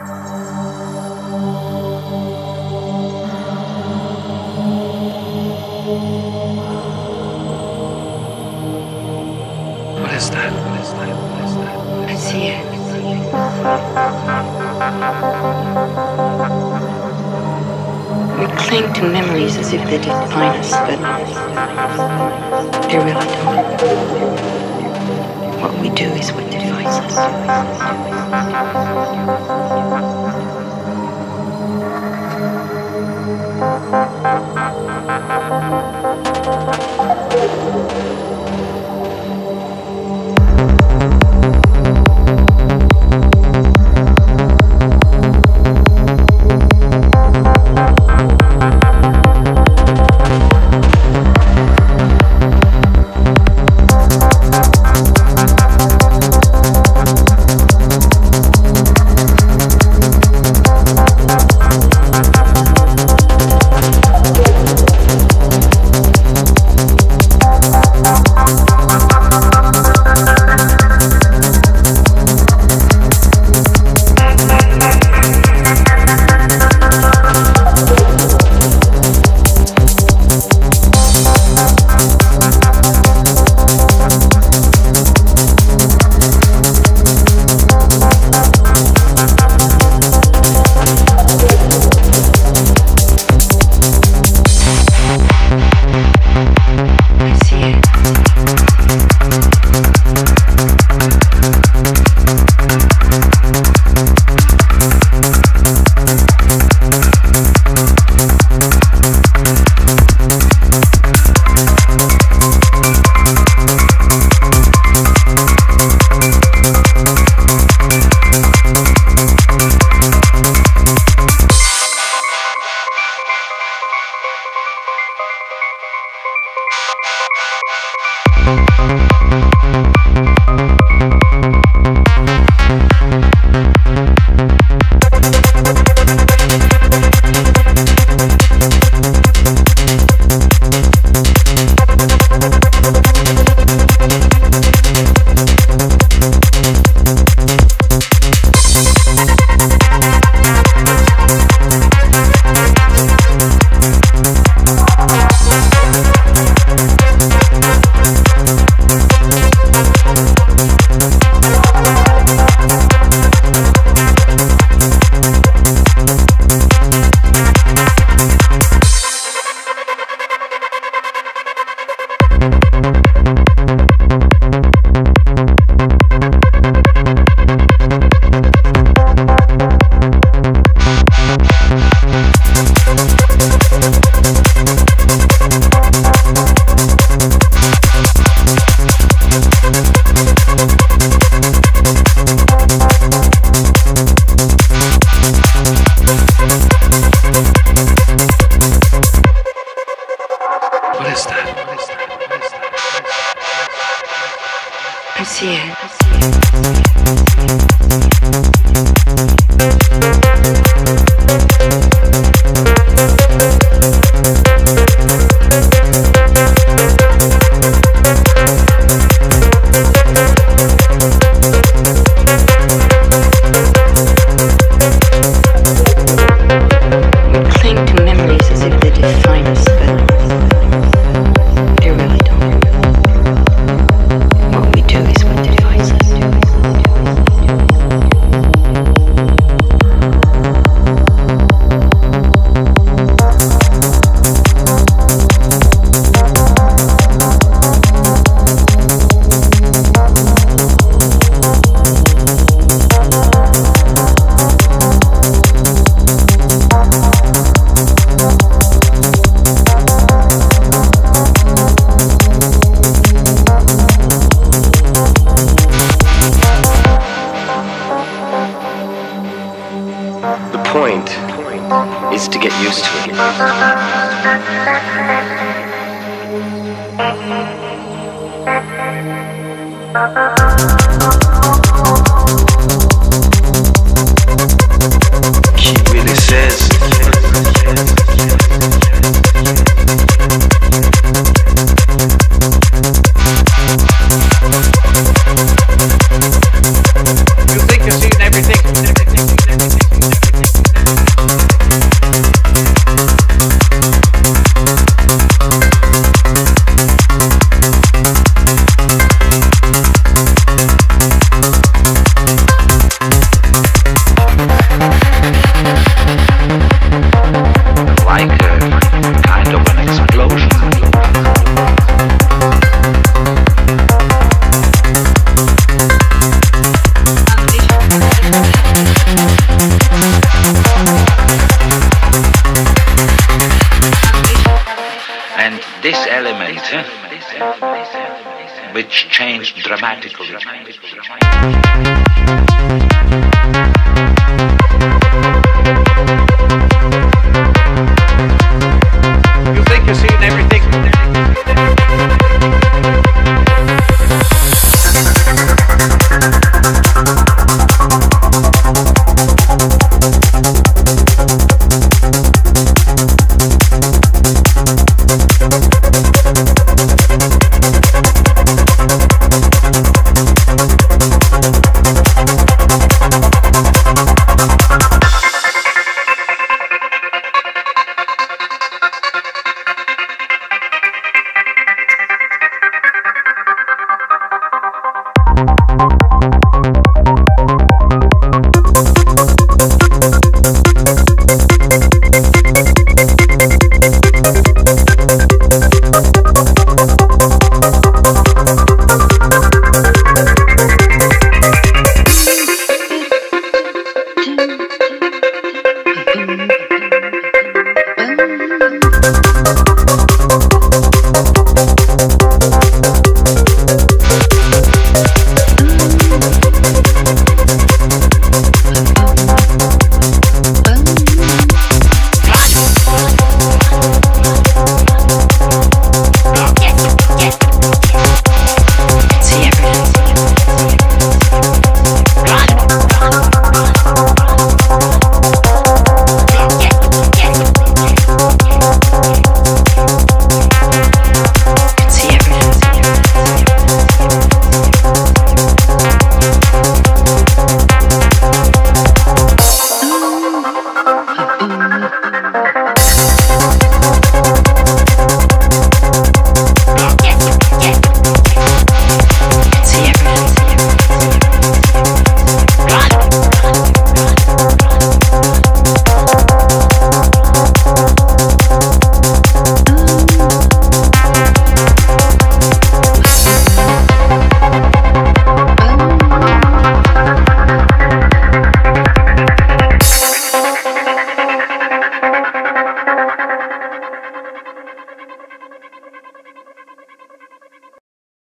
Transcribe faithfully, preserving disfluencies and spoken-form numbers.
You think you're seeing everything, everything, everything. which changed dramatically.